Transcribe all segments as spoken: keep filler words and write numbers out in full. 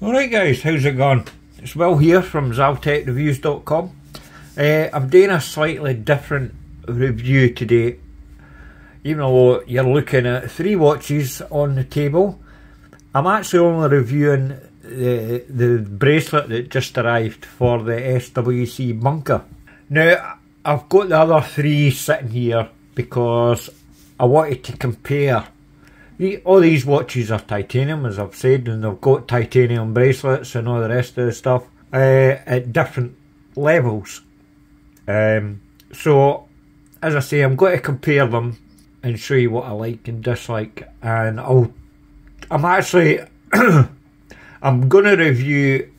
Alright guys, how's it going? It's Will here from Zaltec Reviews dot com. uh, I'm doing a slightly different review today, even though you're looking at three watches on the table. I'm actually only reviewing the, the bracelet that just arrived for the S W C Bunker. Now, I've got the other three sitting here because I wanted to compare. All these watches are titanium, as I've said, and they've got titanium bracelets and all the rest of the stuff uh, at different levels. Um, so, as I say, I'm going to compare them and show you what I like and dislike. And I'll, I'm actually, I'm going to review,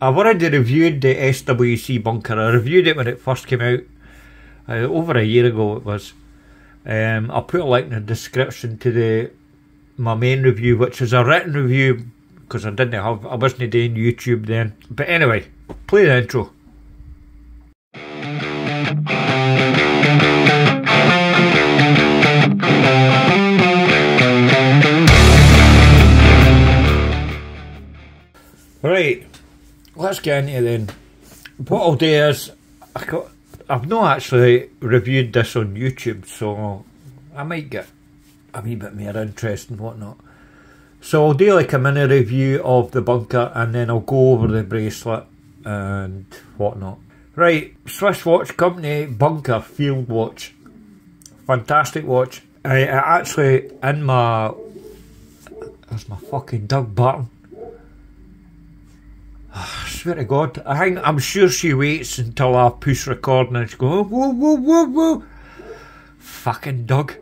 I've already reviewed the S W C Bunker. I reviewed it when it first came out, uh, over a year ago it was. Um, I'll put a link in the description to the my main review, which is a written review because I didn't have, I wasn't doing YouTube then. But anyway, play the intro. Right, let's get into it then. What I'll do is, I got, I've not actually reviewed this on YouTube, so I might get a wee bit more interest and whatnot. So I'll do like a mini review of the Bunker and then I'll go over the bracelet and whatnot. Right, Swiss Watch Company Bunker Field watch. Fantastic watch. I, I actually, in my... There's my fucking Doug Barton. I swear to God, I think, I'm sure she waits until I push record and she goes, whoa, whoa, whoa, whoa. Fucking Doug.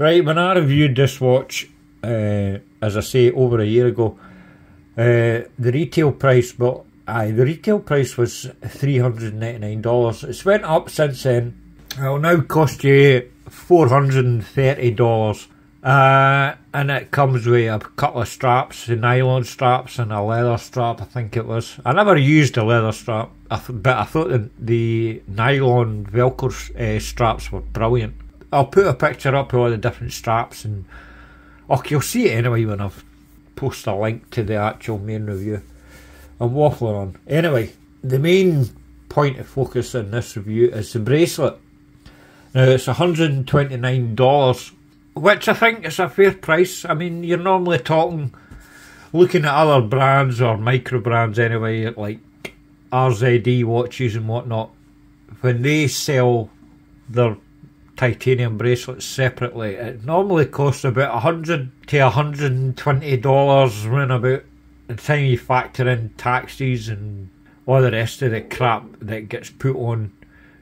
Right, when I reviewed this watch, uh, as I say, over a year ago, uh, the retail price, but aye, the retail price was three hundred ninety-nine dollars. It's went up since then. It'll now cost you four hundred and thirty dollars. Uh, and it comes with a couple of straps, the nylon straps and a leather strap, I think it was. I never used a leather strap, but I thought the, the nylon velcro uh, straps were brilliant. I'll put a picture up of all the different straps and oh, you'll see it anyway when I've posted a link to the actual main review. I'm waffling on. Anyway, the main point of focus in this review is the bracelet. Now it's one hundred and twenty-nine dollars, which I think is a fair price. I mean, you're normally talking, looking at other brands or micro brands anyway, like R Z D watches and whatnot, when they sell their titanium bracelets separately, it normally costs about one hundred to one hundred and twenty dollars when about the time you factor in taxes and all the rest of the crap that gets put on.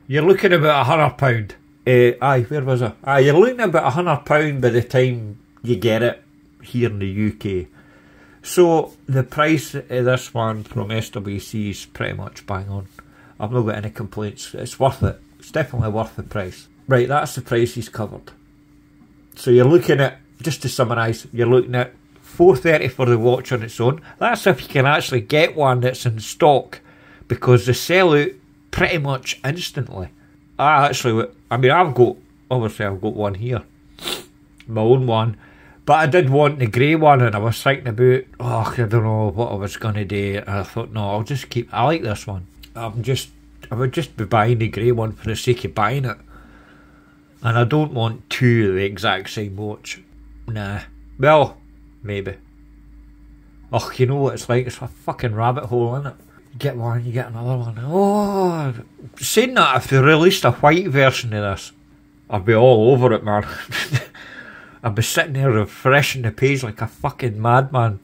You're looking at about a hundred pound. Uh, aye, where was I? Aye, you're looking at about a hundred pound by the time you get it here in the U K. So the price of this one from S W C is pretty much bang on. I've not got any complaints. It's worth it. It's definitely worth the price. Right, that's the price he's covered. So you're looking at, just to summarise, you're looking at four hundred and thirty dollars for the watch on its own. That's if you can actually get one that's in stock, because they sell out pretty much instantly. I actually, I mean, I've got, obviously I've got one here, my own one, but I did want the grey one and I was thinking about, oh, I don't know what I was going to do, and I thought, no, I'll just keep, I like this one. I'm just, I would just be buying the grey one for the sake of buying it. And I don't want two of the exact same watch. Nah. Well, maybe. Oh, you know what it's like? It's a fucking rabbit hole, isn't it? You get one, you get another one. Oh, saying that, if they released a white version of this, I'd be all over it, man. I'd be sitting there refreshing the page like a fucking madman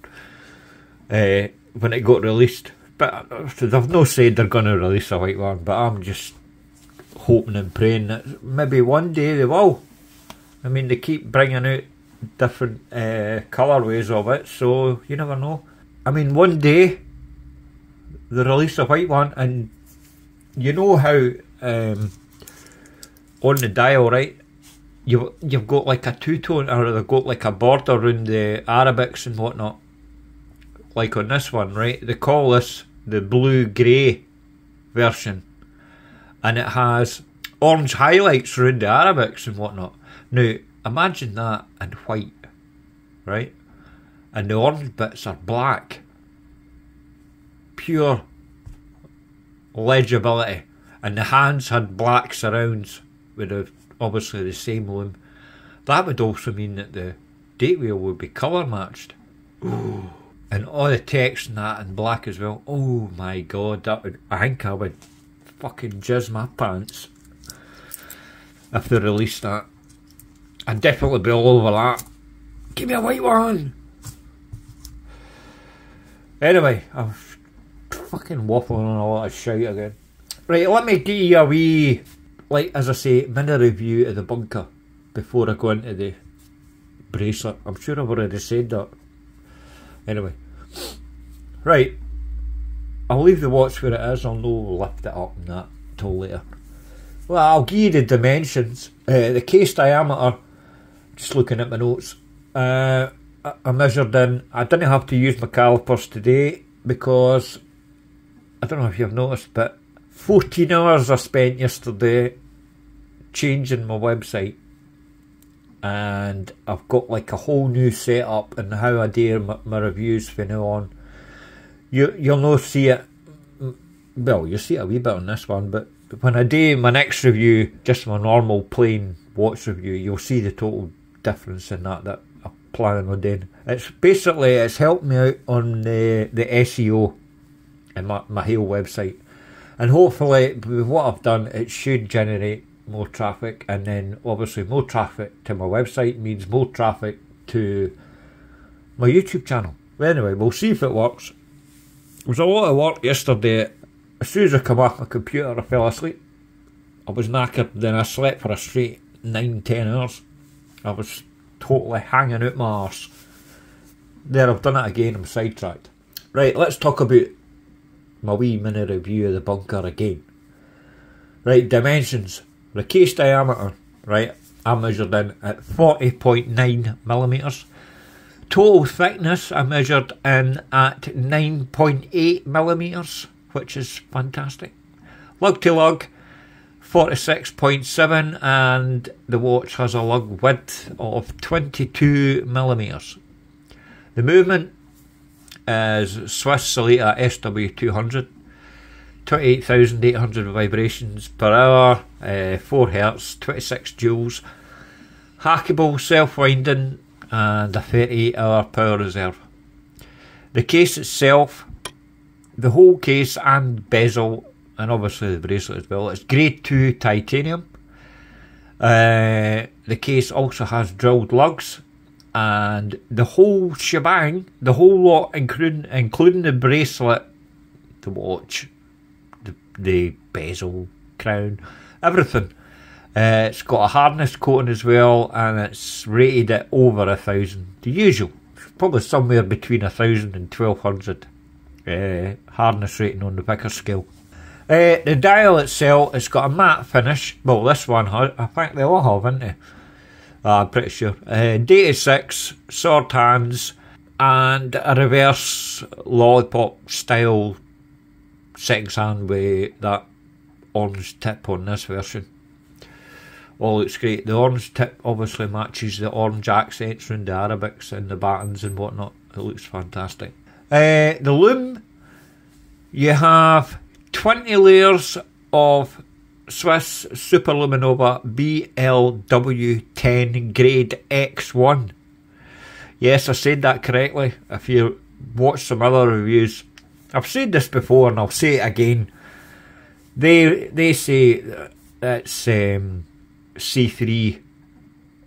uh, when it got released. But they've no said they're going to release a white one, but I'm just... hoping and praying that maybe one day they will. I mean, they keep bringing out different uh, colourways of it, so you never know. I mean, one day they release a white one, and you know how um, on the dial, right, you've, you've got like a two-tone, or they've got like a border around the Arabics and whatnot. Like on this one, right, they call this the blue-grey version. And it has orange highlights around the Arabics and whatnot. Now, imagine that in white, right? And the orange bits are black. pure legibility, and the hands had black surrounds with the, obviously the same lume. That would also mean that the date wheel would be colour matched. Ooh. And all the text and that in black as well. Oh my god, that would, I think I would fucking jizz my pants if they released that. I'd definitely be all over that. Give me a white one! Anyway, I'm fucking waffling on a lot of shite again. Right, let me give you a wee, like as I say, mini review of the Bunker before I go into the bracelet. I'm sure I've already said that. Anyway, right, I'll leave the watch where it is, I'll no lift it up and that till later. Well, I'll give you the dimensions. Uh, the case diameter, just looking at my notes, uh, I, I measured in. I didn't have to use my calipers today because, I don't know if you've noticed, but fourteen hours I spent yesterday changing my website. And I've got like a whole new setup and how I do my, my reviews from now on. You, you'll no see it, well you'll see it a wee bit on this one, but when I do my next review, just my normal plain watch review, you'll see the total difference in that that I'm planning on doing. It's basically, it's helped me out on the, the S E O and my, my Hale website. And hopefully with what I've done, it should generate more traffic, and then obviously more traffic to my website means more traffic to my YouTube channel. But anyway, we'll see if it works. It was a lot of work yesterday. As soon as I come off my computer, I fell asleep. I was knackered, then I slept for a straight nine, ten hours. I was totally hanging out my arse. There, I've done it again, I'm sidetracked. Right, let's talk about my wee mini review of the Bunker again. Right, dimensions. The case diameter, right, I measured in at forty point nine millimeters. Total thickness I measured in at nine point eight millimeters, which is fantastic. Lug to lug, forty-six point seven, and the watch has a lug width of twenty-two millimeters. The movement is Swiss Sellita S W two hundred. twenty-eight thousand eight hundred vibrations per hour, uh, four hertz, twenty-six joules, hackable, self-winding, and a thirty-eight hour power reserve. The case itself, the whole case and bezel, and obviously the bracelet as well, it's grade two titanium. Uh, the case also has drilled lugs, and the whole shebang, the whole lot, including, including the bracelet, the watch, the bezel, crown, everything. Uh, it's got a hardness coating as well, and it's rated at over a thousand. The usual, probably somewhere between a thousand and twelve hundred. Uh, hardness rating on the Vicker scale. Uh, the dial itself, it's got a matte finish. Well, this one has. I think they all have, haven't they? Uh, I'm pretty sure. Uh, data six, sword hands, and a reverse lollipop style sex hand with that orange tip on this version. All looks great. The orange tip obviously matches the orange accents and the Arabics and the buttons and whatnot. It looks fantastic. Uh, the loom, you have twenty layers of Swiss Super Luminova B L W ten grade X one. Yes, I said that correctly. If you watch some other reviews, I've said this before and I'll say it again. They they say it's um, C three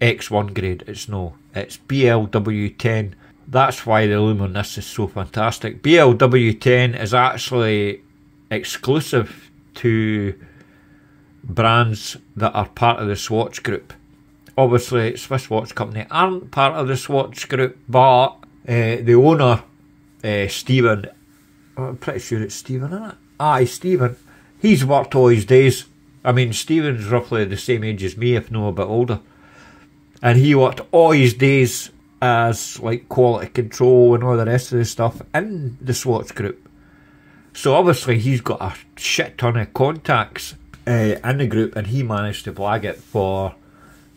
X one grade. It's no. It's B L W ten. That's why the lume on this is so fantastic. B L W ten is actually exclusive to brands that are part of the Swatch Group. Obviously, Swiss Watch Company aren't part of the Swatch Group, but uh, the owner, uh, Stephen, I'm pretty sure it's Stephen, isn't it? Aye, Stephen. He's worked all his days. I mean, Stephen's roughly the same age as me, if not a bit older. And he worked all his days as, like, quality control and all the rest of the stuff in the Swatch Group. So, obviously, he's got a shit ton of contacts uh, in the group, and he managed to flag it for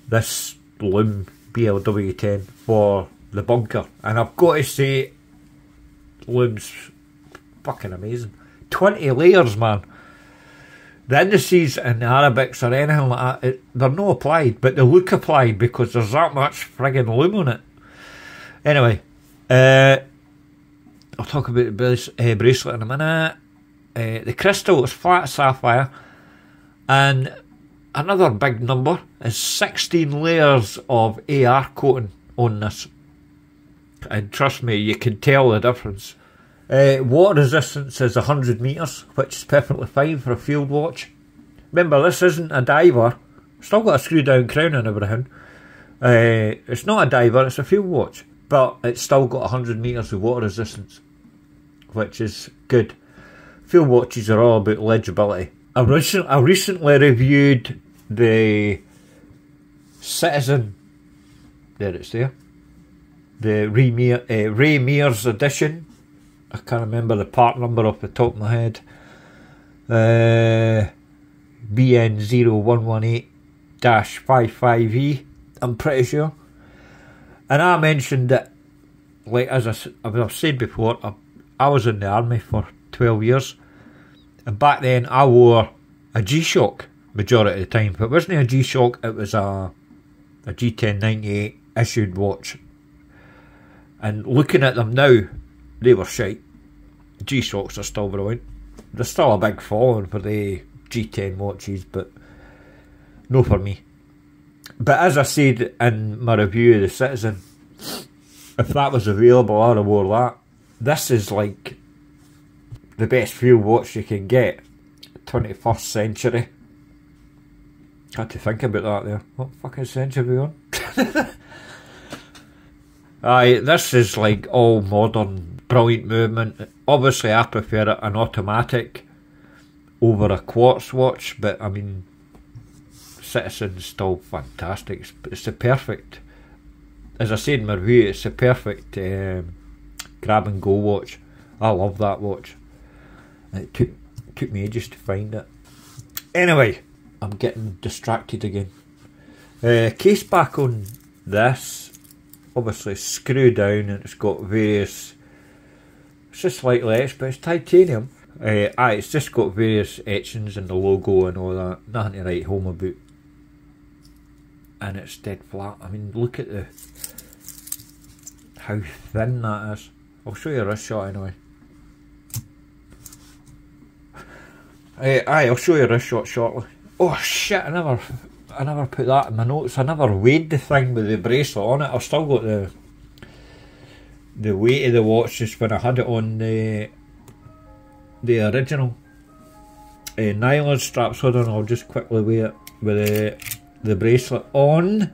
this loom B L W ten for the Bunker. And I've got to say, looms fucking amazing. twenty layers, man. The indices and the Arabics or anything like that, it, they're not applied, but they look applied because there's that much friggin' lume on it. Anyway, uh, I'll talk about the brace, uh, bracelet in a minute. Uh, the crystal is flat sapphire, and another big number is sixteen layers of A R coating on this. And trust me, you can tell the difference. Uh, water resistance is one hundred metres, which is perfectly fine for a field watch. Remember, this isn't a diver. Still got a screw down crown and everything. Uh, it's not a diver, it's a field watch. But it's still got one hundred metres of water resistance, which is good. Field watches are all about legibility. I, recent, I recently reviewed the Citizen, there it's there, the Ray, Mear, uh, Ray Mears edition. I can't remember the part number off the top of my head. Uh, B N zero one one eight dash five five E, I'm pretty sure. And I mentioned that, like as, I, as I've said before, I, I was in the army for twelve years. And back then I wore a G-Shock majority of the time. If it wasn't a G-Shock, it was a, a G ten ninety-eight issued watch. And looking at them now, they were shite. G-Shocks are still brilliant. There's still a big following for the G ten watches, but no for me. But as I said in my review of the Citizen, if that was available, I'd have wore that. This is like the best field watch you can get. twenty-first century. Had to think about that there. What fucking century are we on? Aye, this is like all modern, brilliant movement. Obviously I prefer an automatic over a quartz watch, but I mean, Citizen's still fantastic. It's, it's the perfect, as I said in my review, it's the perfect um, grab and go watch. I love that watch. It took, it took me ages to find it. Anyway, I'm getting distracted again. Uh, case back on this. Obviously screw down, and it's got various, it's just like less, but it's titanium. Uh, aye, it's just got various etchings and the logo and all that, nothing to write home about. And it's dead flat. I mean, look at the, how thin that is. I'll show you a wrist shot anyway. Uh, aye, I'll show you a wrist shot shortly. Oh shit, I never... I never put that in my notes. I never weighed the thing with the bracelet on it. I've still got the the weight of the watch just when I had it on the the original uh, nylon straps. Hold on, I'll just quickly weigh it with the, the bracelet on.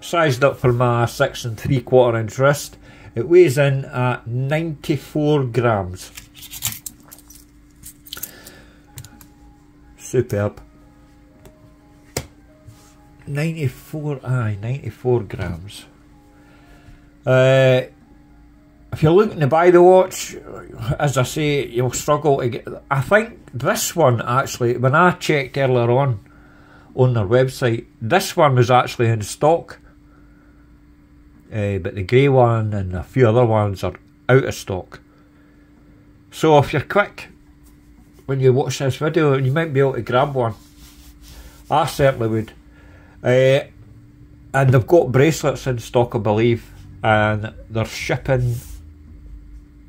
Sized up for my six and three quarter inch wrist. It weighs in at ninety-four grams. Superb. ninety-four, aye, ninety-four grams. Uh, if you're looking to buy the watch, as I say, you'll struggle to get. I think this one actually, when I checked earlier on on their website, this one was actually in stock, uh, but the grey one and a few other ones are out of stock. So if you're quick when you watch this video, you might be able to grab one. I certainly would. Uh, and they've got bracelets in stock, I believe, and they're shipping.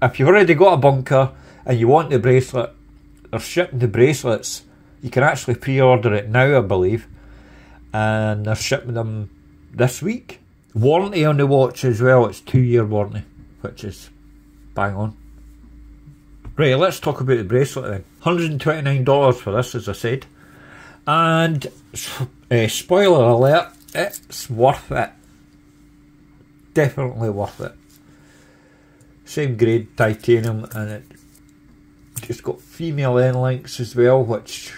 If you've already got a bunker and you want the bracelet, they're shipping the bracelets. You can actually pre-order it now, I believe, and they're shipping them this week. Warranty on the watch as well, it's two year warranty, which is bang on. Right, let's talk about the bracelet then. one hundred and twenty-nine dollars for this, as I said, and Uh, spoiler alert, it's worth it. Definitely worth it. Same grade titanium, and it, it's got female end links as well, which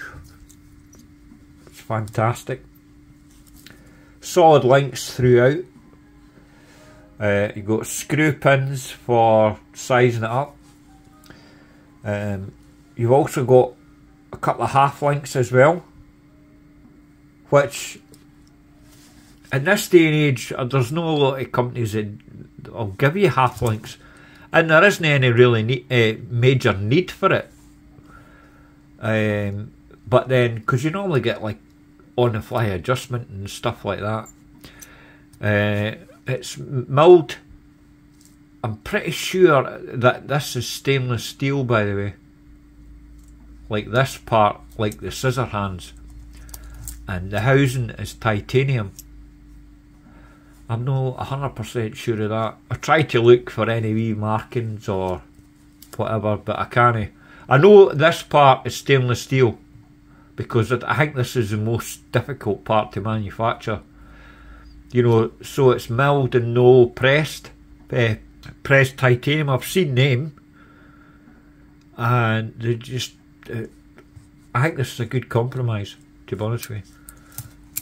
is fantastic. Solid links throughout. Uh, you've got screw pins for sizing it up. Um, you've also got a couple of half links as well, which in this day and age, there's not a lot of companies that will give you half links. and there isn't any really need, uh, major need for it. Um, but then, because you normally get like on-the-fly adjustment and stuff like that. Uh, it's milled. I'm pretty sure that this is stainless steel, by the way. Like this part, like the scissor hands. And the housing is titanium. I'm not one hundred percent sure of that. I try to look for any wee markings or whatever, but I can't. I know this part is stainless steel, because I think this is the most difficult part to manufacture. You know, so it's milled and no pressed, uh, pressed titanium. I've seen them, and they just, uh, I think this is a good compromise, to be honest with you.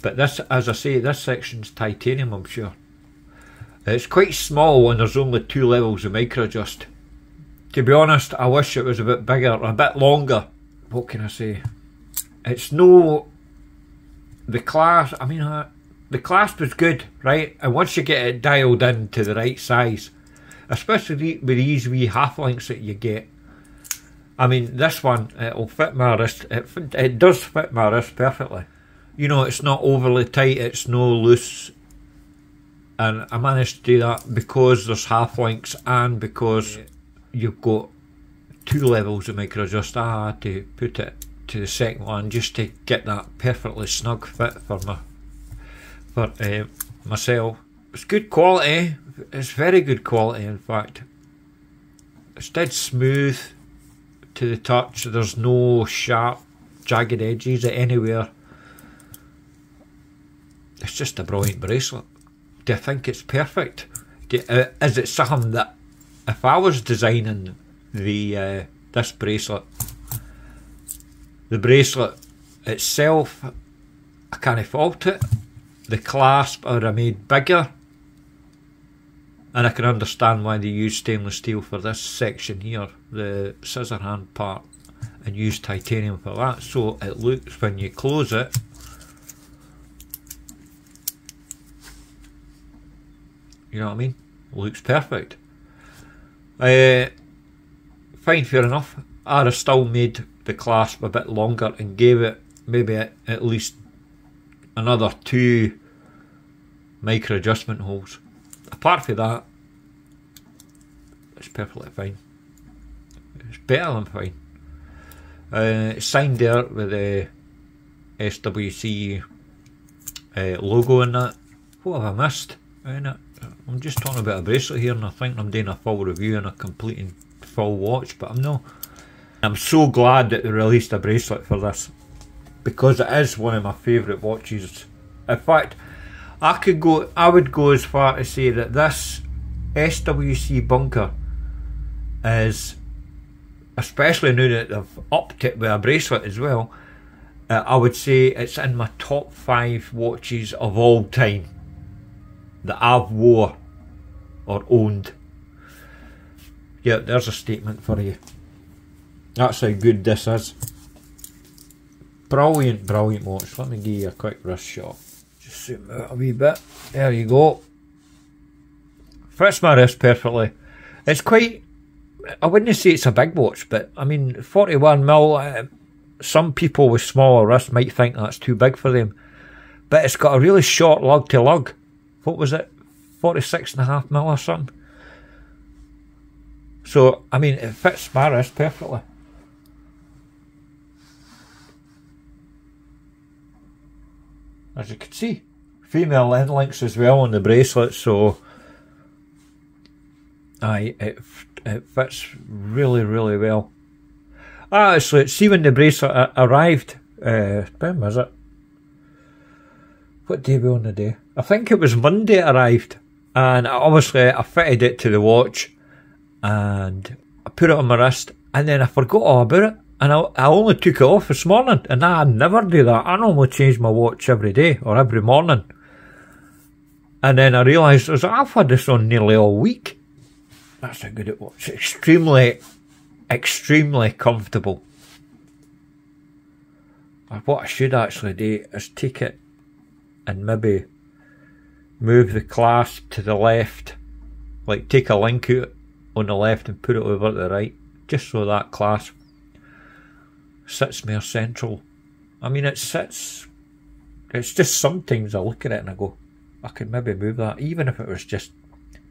But this, as I say, this section's titanium, I'm sure. It's quite small and there's only two levels of micro adjust. To be honest, I wish it was a bit bigger, a bit longer. What can I say? It's no... The clasp, I mean, uh, the clasp is good, right? And once you get it dialed in to the right size, especially with these wee half links that you get. I mean, this one, it'll fit my wrist. It, it does fit my wrist perfectly. You know, it's not overly tight, it's no loose. And I managed to do that because there's half links and because yeah. You've got two levels of micro adjust. I had to put it to the second one just to get that perfectly snug fit for my for uh, myself. It's good quality. It's very good quality, in fact. It's dead smooth to the touch. There's no sharp, jagged edges anywhere. It's just a brilliant bracelet. Do I think it's perfect? Do, uh, is it something that, if I was designing the uh, this bracelet, the bracelet itself, I can't fault it. The clasp are made bigger, and I can understand why they use stainless steel for this section here, the scissor hand part, and use titanium for that. So it looks, when you close it, you know what I mean? Looks perfect. Uh, fine, fair enough. I'd have still made the clasp a bit longer and gave it maybe a, at least another two micro adjustment holes. Apart from that, it's perfectly fine. It's better than fine. Uh, it's signed there with the S W C uh, logo in that. What have I missed in it? I'm just talking about a bracelet here, and I think I'm doing a full review and a complete and full watch, but I'm not. I'm so glad that they released a bracelet for this, because it is one of my favourite watches. In fact, I could go. I would go as far to say that this S W C Bunker is, especially now that they've upped it with a bracelet as well, uh, I would say it's in my top five watches of all time that I've wore or owned. Yeah, there's a statement for you. That's how good this is. Brilliant, brilliant watch. Let me give you a quick wrist shot. Just zoom out a wee bit. There you go. Fits my wrist perfectly. It's quite, I wouldn't say it's a big watch, but I mean, forty-one millimeter, uh, some people with smaller wrists might think that's too big for them. But it's got a really short lug to lug. What was it, forty-six and a half mil or something? So, I mean, it fits my wrist perfectly. As you can see, female end links as well on the bracelet, so aye, it, it fits really, really well. Ah, so see when the bracelet arrived, uh, when was it? What day were we on the day? I think it was Monday it arrived, and I, obviously I fitted it to the watch and I put it on my wrist, and then I forgot all about it, and I, I only took it off this morning, and I never do that. I normally change my watch every day or every morning, and then I realised, I was like, I've had this on nearly all week. That's how good it was. It's extremely, extremely comfortable. What I should actually do is take it and maybe move the clasp to the left, like take a link out on the left and put it over to the right, just so that clasp sits more central. I mean, it sits, it's just sometimes I look at it and I go, I could maybe move that, even if it was just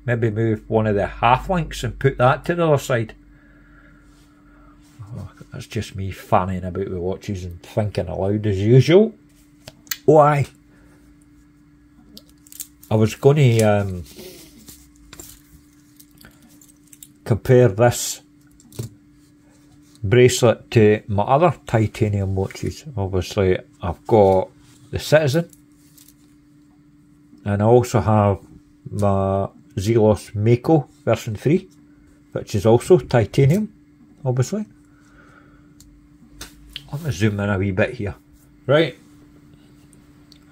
maybe move one of the half links and put that to the other side. Oh, that's just me fanning about with watches and thinking aloud as usual. Oh aye, I was going to um, compare this bracelet to my other titanium watches. Obviously I've got the Citizen and I also have my Zelos Mako version three, which is also titanium, obviously. Let me zoom in a wee bit here. Right,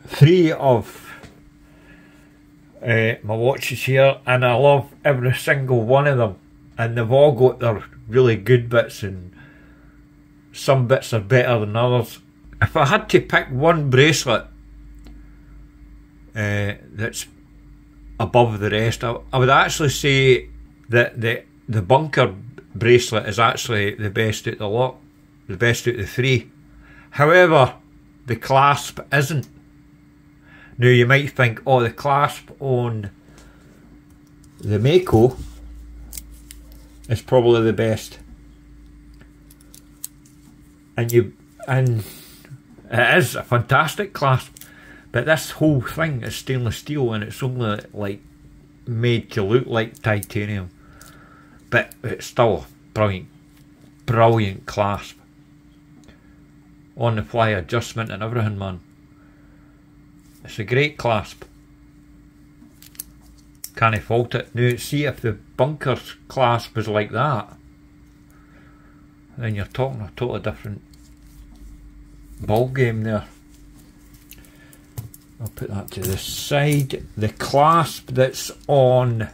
three of uh, my watches here, and I love every single one of them, and they've all got their really good bits, and some bits are better than others. If I had to pick one bracelet uh, that's above the rest, I, I would actually say that the the Bunker bracelet is actually the best out of the lot, the best out of the three. However, the clasp isn't. Now you might think, oh, the clasp on the Mako is probably the best, and you and it is a fantastic clasp. But this whole thing is stainless steel and it's only like made to look like titanium, but it's still a brilliant, brilliant clasp, on the fly adjustment and everything, man. It's a great clasp, can't fault it. Now see, if the Bunker's clasp was like that, then you're talking a totally different ball game there. I'll put that to the side. The clasp that's on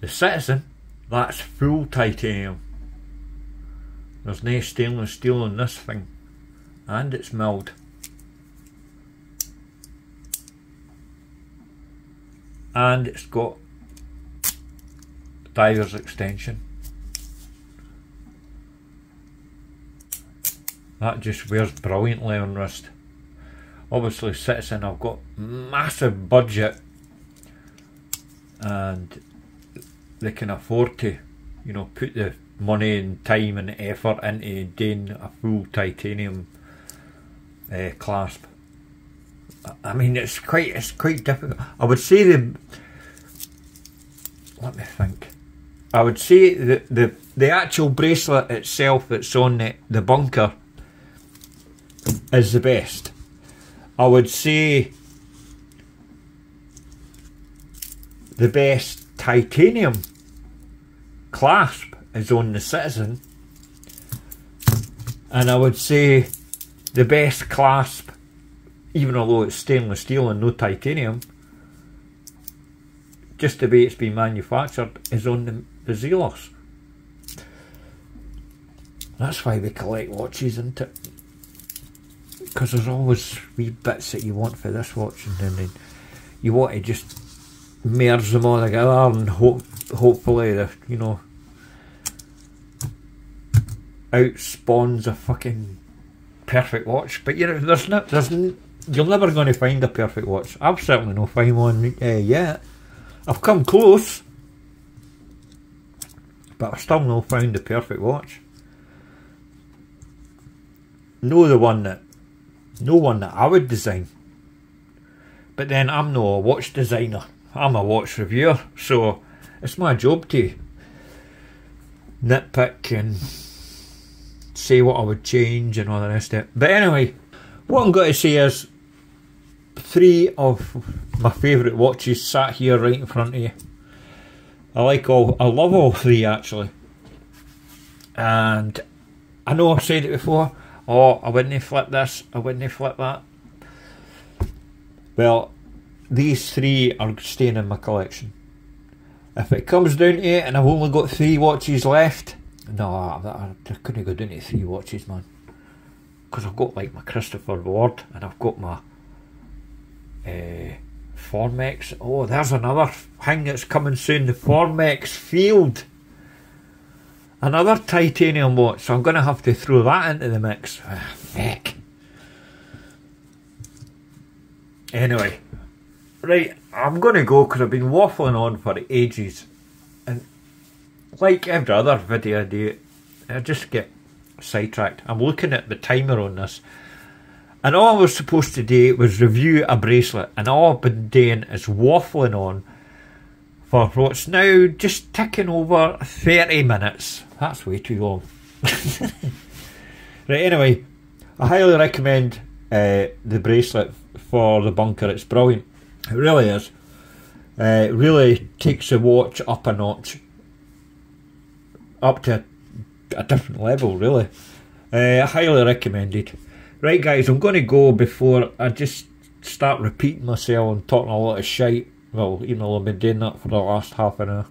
the Citizen, that's full titanium. There's no stainless steel on this thing, and it's milled. And it's got diver's extension. That just wears brilliantly on wrist. Obviously Citizen, I've got massive budget and they can afford to, you know, put the money and time and effort into doing a full titanium uh, clasp. I mean, it's quite it's quite difficult. I would say the let me think. I would say the the, the actual bracelet itself that's on the, the Bunker is the best. I would say the best titanium clasp is on the Citizen, and I would say the best clasp, even although it's stainless steel and no titanium, just the way it's been manufactured, is on the, the Zelos. That's why we collect watches, isn't it? Because there's always wee bits that you want for this watch, and then you want to just merge them all together and hope, hopefully, the, you know, out spawns a fucking perfect watch. But you know, there's not, there's you're never going to find a perfect watch. I've certainly not found one uh, yet. I've come close, but I've still not found the perfect watch. No, the one that. No one that I would design. But then I'm not a watch designer, I'm a watch reviewer, so it's my job to nitpick and say what I would change and all the rest of it. But anyway, what I'm going to say is three of my favourite watches sat here right in front of you. I like all, I love all three actually. And I know I've said it before, oh, I wouldn't flip this, I wouldn't flip that. Well, these three are staying in my collection. If it comes down to it and I've only got three watches left, no, I, I couldn't go down to three watches, man. Because I've got like my Christopher Ward, and I've got my uh, Formex, oh, there's another thing that's coming soon, the Formex Field. Another titanium watch, so I'm going to have to throw that into the mix. Ah, feck. Anyway, right, I'm going to go because I've been waffling on for ages. And like every other video I do, I just get sidetracked. I'm looking at the timer on this. And all I was supposed to do was review a bracelet, and all I've been doing is waffling on for what's now just ticking over thirty minutes. That's way too long. Right, anyway, I highly recommend uh, the bracelet for the bunker. It's brilliant. It really is. Uh, it really takes the watch up a notch, up to a, a different level, really. Uh, highly recommended. Right guys, I'm going to go before I just start repeating myself and talking a lot of shite. Well, even though I've been doing that for the last half an hour.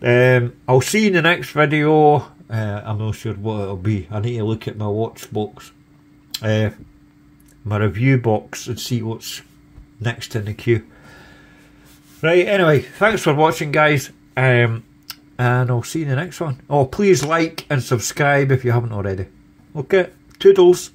Um, I'll see you in the next video. Uh, I'm not sure what it'll be. I need to look at my watch box. Uh, my review box and see what's next in the queue. Right, anyway, thanks for watching guys. Um, and I'll see you in the next one. Oh, please like and subscribe if you haven't already. Okay, toodles.